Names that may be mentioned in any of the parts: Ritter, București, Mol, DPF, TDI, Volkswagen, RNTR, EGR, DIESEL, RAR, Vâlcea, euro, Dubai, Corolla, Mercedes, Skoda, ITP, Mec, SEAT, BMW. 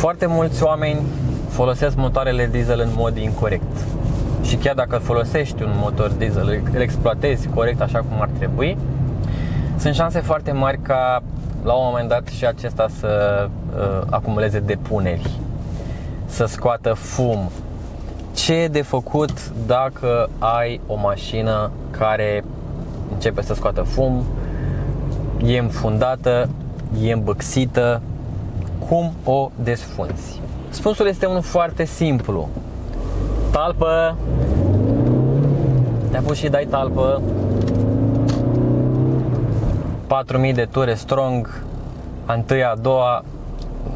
Foarte mulți oameni folosesc motoarele diesel în mod incorect. Și chiar dacă folosești un motor diesel, îl exploatezi corect așa cum ar trebui, sunt șanse foarte mari ca la un moment dat și acesta să acumuleze depuneri, să scoată fum. Ce e de făcut dacă ai o mașină care începe să scoată fum, e înfundată, e îmbâxită? Cum o desfunzi? Răspunsul este unul foarte simplu. Talpă. Te apuci și dai talpă. 4000 de ture strong. A întâia, a doua,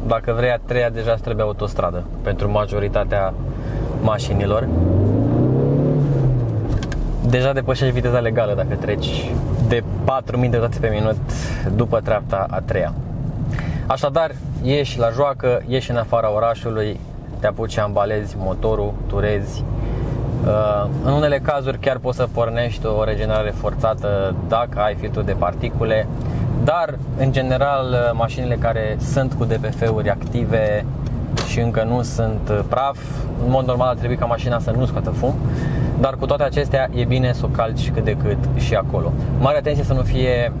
dacă vrei a treia, deja îți trebuie autostradă pentru majoritatea mașinilor. Deja depășești viteza legală dacă treci de 4000 de roți pe minut după treapta a treia. Așadar, ieși la joacă, ieși în afara orașului, te apuci, ambalezi motorul, turezi. În unele cazuri chiar poți să pornești o regenerare forțată dacă ai filtru de particule, dar în general mașinile care sunt cu DPF-uri active și încă nu sunt praf, în mod normal ar trebui ca mașina să nu scoată fum, dar cu toate acestea e bine să o calci cât de cât și acolo. Mare atenție să nu fie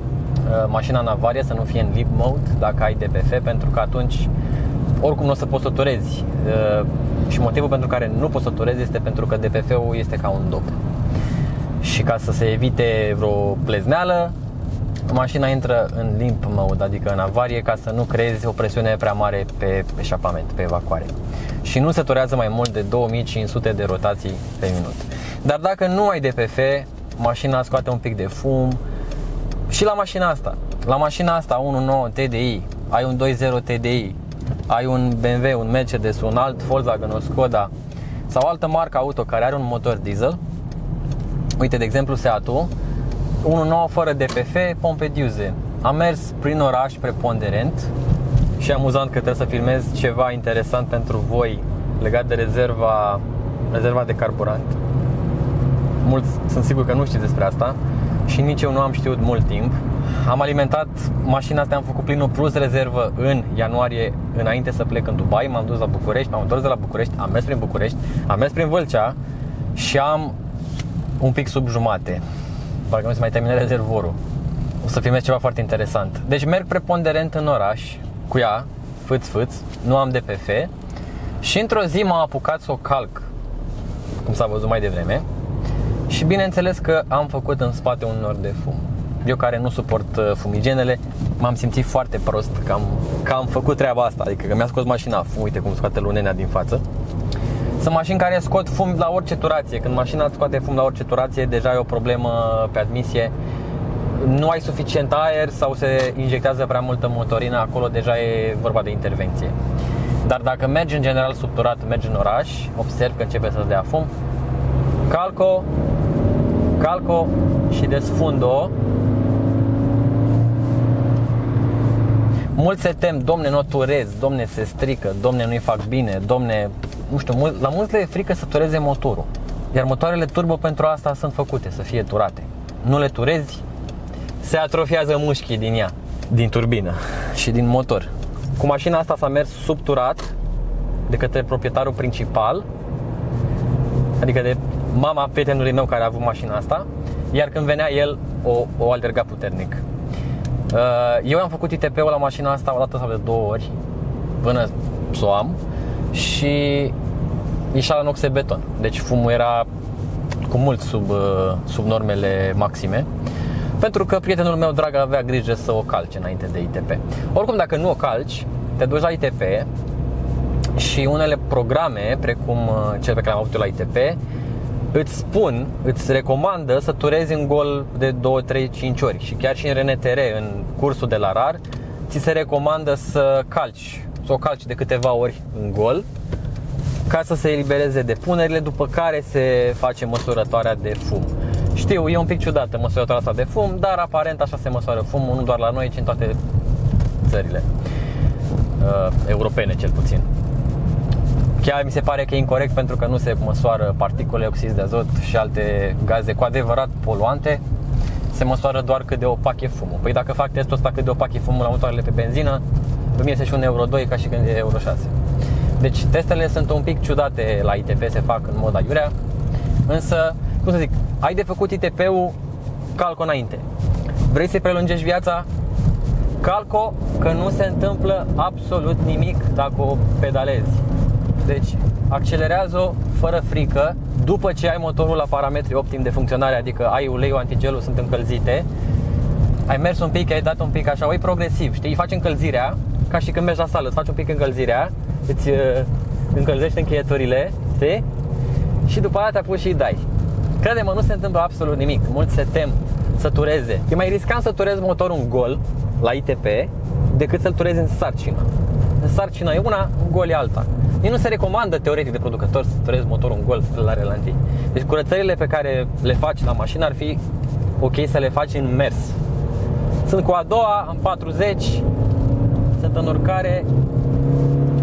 mașina în avarie, să nu fie în leap mode dacă ai DPF, pentru că atunci oricum nu o să poți să turezi. Și motivul pentru care nu poți să turezi este pentru că DPF-ul este ca un dop. Și ca să se evite vreo plezneală, mașina intră în limp mode, adică în avarie, ca să nu creezi o presiune prea mare pe eșapament, pe evacuare. Și nu se turează mai mult de 2500 de rotații pe minut. Dar dacă nu ai DPF, mașina scoate un pic de fum. Și la mașina asta, 1.9 TDI, ai un 2.0 TDI, ai un BMW, un Mercedes, un alt Volkswagen, o Skoda sau altă marcă auto care are un motor diesel. Uite, de exemplu, Seat-ul 1.9 fără DPF, pompe diesel. Am mers prin oraș preponderent și amuzant că trebuie să filmez ceva interesant pentru voi legat de rezerva de carburant. Mulți sunt sigur că nu știți despre asta și nici eu nu am știut mult timp. Am alimentat mașina asta, am făcut plinul plus rezervă în ianuarie, înainte să plec în Dubai. M-am dus la București, m-am întors de la București, am mers prin București, am mers prin Vâlcea și am un pic sub jumate. Parcă nu se mai termină rezervorul. O să filmez ceva foarte interesant. Deci merg preponderent în oraș cu ea, fâț-fâț, nu am DPF. Și într-o zi m-am apucat să o calc, cum s-a văzut mai devreme. Și bineînțeles că am făcut în spate un nor de fum. Eu, care nu suport fumigenele, m-am simțit foarte prost că am făcut treaba asta. Adică că mi-a scos mașina fum, uite cum scoate lunenea din față. Sunt mașini care scot fum la orice turație. Când mașina scoate fum la orice turație, deja e o problemă pe admisie. Nu ai suficient aer sau se injectează prea multă motorină, acolo deja e vorba de intervenție. Dar dacă mergi în general subturat, mergi în oraș, observ că începe să-ți dea fum, calco și desfund-o. Mulți se tem, domne, nu turez, domne, se strică, domne, nu-i fac bine, domne, nu știu, la mulți le e frică să tureze motorul. Iar motoarele turbo pentru asta sunt făcute, să fie turate. Nu le turezi, se atrofiază mușchii din ea, din turbină și din motor. Cu mașina asta s-a mers subturat de către proprietarul principal, adică de mama prietenului meu care a avut mașina asta, iar când venea el o alerga puternic. Eu am făcut ITP-ul la mașina asta o dată sau de două ori până s-o am și ieșea în ox de beton. Deci fumul era cu mult sub normele maxime, pentru că prietenul meu drag avea grijă să o calce înainte de ITP. Oricum, dacă nu o calci, te duci la ITP și unele programe, precum cel pe care l-am avut eu la ITP, îți recomandă să turezi în gol de 2, 3, 5 ori. Și chiar și în RNTR, în cursul de la RAR, ți se recomandă să o calci de câteva ori în gol, ca să se elibereze depunerile, după care se face măsurătoarea de fum. Știu, e un pic ciudată măsurătoarea asta de fum, dar aparent așa se măsoară fumul, nu doar la noi, ci în toate țările europene, cel puțin. Chiar mi se pare că e incorect, pentru că nu se măsoară particule, oxizi de azot și alte gaze cu adevărat poluante. Se măsoară doar cât de opac e fumul. Păi dacă fac testul ăsta cât de opac e fumul la motoarele pe benzină, îmi iese și un euro 2 ca și când e euro 6. Deci testele sunt un pic ciudate la ITP, se fac în mod aiurea. Însă, cum să zic, ai de făcut ITP-ul, calco înainte. Vrei să-i prelungești viața? Calco că nu se întâmplă absolut nimic dacă o pedalezi. Deci accelerează-o fără frică. După ce ai motorul la parametri optim de funcționare, adică ai uleiul, antigelul sunt încălzite, ai mers un pic, ai dat un pic așa, o iei progresiv, știi? Îi faci încălzirea, ca și când mergi la sală, îți faci un pic încălzirea, îți încălzești încheieturile, știi? Și după aia te apuci și îi dai. Crede-mă, nu se întâmplă absolut nimic. Mulți se tem să tureze. E mai riscant să turezi motorul în gol la ITP decât să-l turezi în sarcină. În sarcină e una, în gol e alta. Ei nu se recomandă teoretic de producător să turezi motorul în gol la relantii. Deci curățările pe care le faci la mașină ar fi ok să le faci în mers. Sunt cu a doua, am 40, sunt în urcare,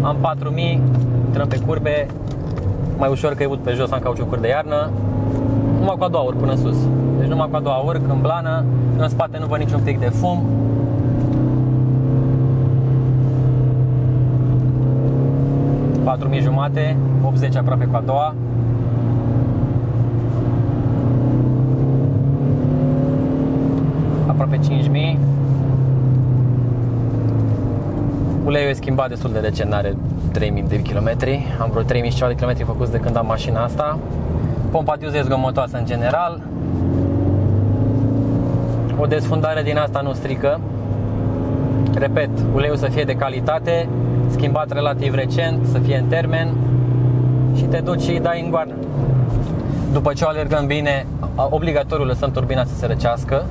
am 4000, intrăm pe curbe, mai ușor că e pe jos, am cauciucuri de iarnă. Numai cu a doua urc până sus. Deci numai cu a doua urc în blană, în spate nu văd niciun pic de fum. Jumate, 80 aproape cu a doua. Aproape 5000. Uleiul e schimbat destul de recent, are 3000 de kilometri. Am vreo 3000 și ceva de kilometri făcuți de când am mașina asta. Pompa diesel e zgomotoasă în general. O desfundare din asta nu strică. Repet, uleiul să fie de calitate, schimbat relativ recent, să fie în termen, și te duci și îi dai în goană. După ce o alergăm bine, obligatoriu lăsăm turbina să se răcească,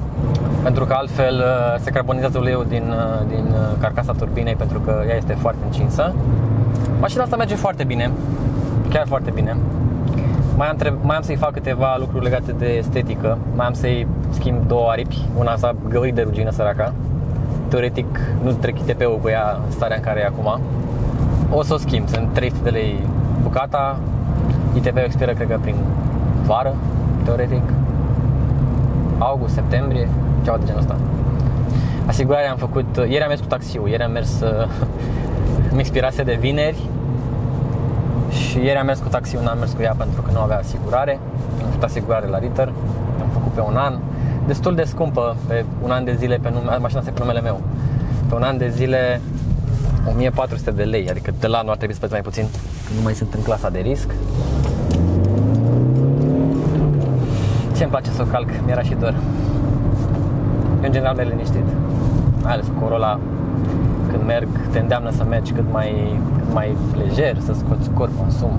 pentru că altfel se carbonizează uleiul din carcasa turbinei, pentru că ea este foarte încinsă. Mașina asta merge foarte bine, chiar foarte bine. Mai am să-i fac câteva lucruri legate de estetică. Mai am să-i schimb două aripi, una s-a găurit de rugină săraca. Teoretic nu trec ITP-ul cu ea în starea în care e acum. O să o schimb, sunt 300 de lei bucata. ITP-ul expiră, cred că prin vară, teoretic august, septembrie, ceva de genul ăsta. Asigurarea am făcut, ieri am mers cu taxiul, ieri am mers, îmi expirase de vineri și ieri am mers cu taxiul, n-am mers cu ea pentru că nu avea asigurare. Am făcut asigurare la Ritter, am făcut pe un an. Destul de scumpă, pe un an de zile, mașina asta e pe numele meu. Pe un an de zile 1400 de lei, adică de la anul ar trebui să plăti mai puțin, că nu mai sunt în clasa de risc. Ce-mi place să o calc, mi-era și dor. Eu în general merg liniștit, mai ales cu Corolla. Când merg, te îndeamnă să mergi cât mai lejer, să scoți corpul în sum.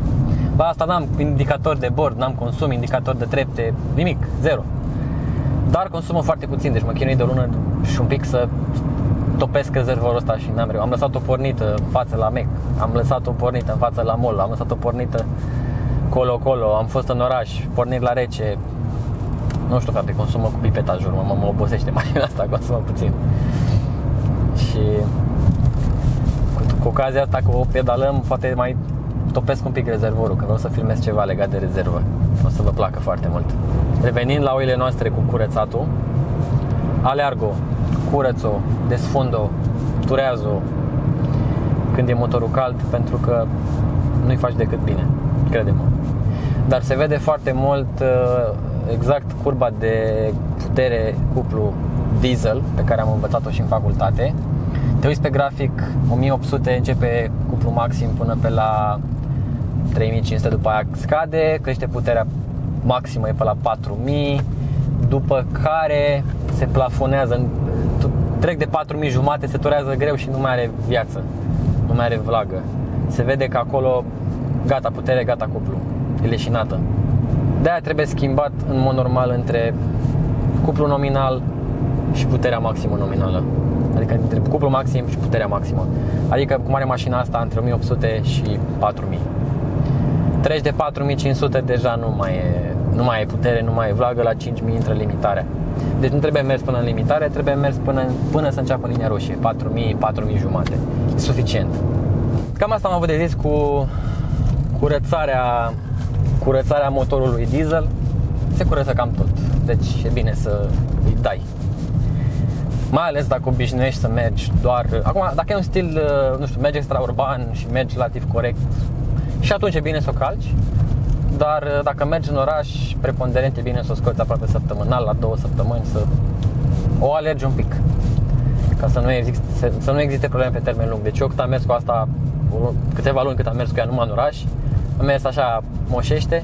La asta n-am indicator de bord, n-am consum, indicator de trepte, nimic, zero. Dar consumă foarte puțin, deci mă chinui de o lună și un pic să topesc rezervorul ăsta și n-am reușit. Am lăsat-o pornită în față la Mec, am lăsat-o pornită în față la Mol, am lăsat-o pornită colo-colo, am fost în oraș, pornit la rece. Nu știu, frate, consumă cu pipetajul, mă obosește mașina asta, consumă puțin. Și cu ocazia asta că o pedalăm, poate mai topesc un pic rezervorul, că vreau să filmez ceva legat de rezervă. O să vă placă foarte mult. Revenind la oile noastre cu curățatul, aleargă, curăț-o, desfundă-o, turează-o când e motorul cald, pentru că nu-i faci decât bine, crede-mă. Dar se vede foarte mult exact curba de putere cuplu diesel pe care am învățat-o și în facultate. Te uiți pe grafic, 1800 începe cuplu maxim până pe la 3500, după aia scade, crește puterea maximă, e pe la 4000, după care se plafonează, trec de 4000 jumate, se turează greu și nu mai are viață, nu mai are vlagă. Se vede că acolo gata putere, gata cuplu, e leșinată. De-aia trebuie schimbat în mod normal între cuplu nominal și puterea maximă nominală. Adică între cuplu maxim și puterea maximă. Adică cum are mașina asta, între 1800 și 4000. Treci de 4500 deja nu mai e putere, nu mai e vlagă, la 5000 intră limitarea. Deci nu trebuie mers până în limitare, trebuie mers până să înceapă linia roșie, 4000, 4000 jumate. E suficient. Cam asta am avut de zis cu curățarea motorului diesel. Se curăță cam tot. Deci e bine să îi dai. Mai ales dacă obișnuiești să mergi doar... Acum, dacă e un stil, nu știu, mergi extraurban și mergi relativ corect, și atunci e bine să o calci. Dar dacă mergi în oraș, preponderent e bine să o scoți aproape săptămânal, la 2 săptămâni, să o alergi un pic, ca să nu existe, probleme pe termen lung. Deci eu cât am mers cu asta, câteva luni cât am mers cu ea numai în oraș, am mers așa moșește,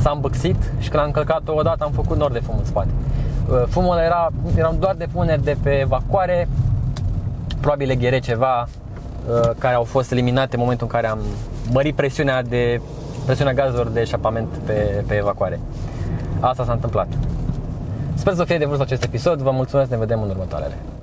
s-a îmbâxit și când am încălcat-o odată am făcut nor de fum în spate. Fumul eram doar depuneri de pe evacuare, probabil EGR ceva, care au fost eliminate în momentul în care am mărit presiunea gazelor de eșapament pe evacuare. Asta s-a întâmplat. Sper să fie de vrut acest episod, vă mulțumesc, ne vedem în următoarele.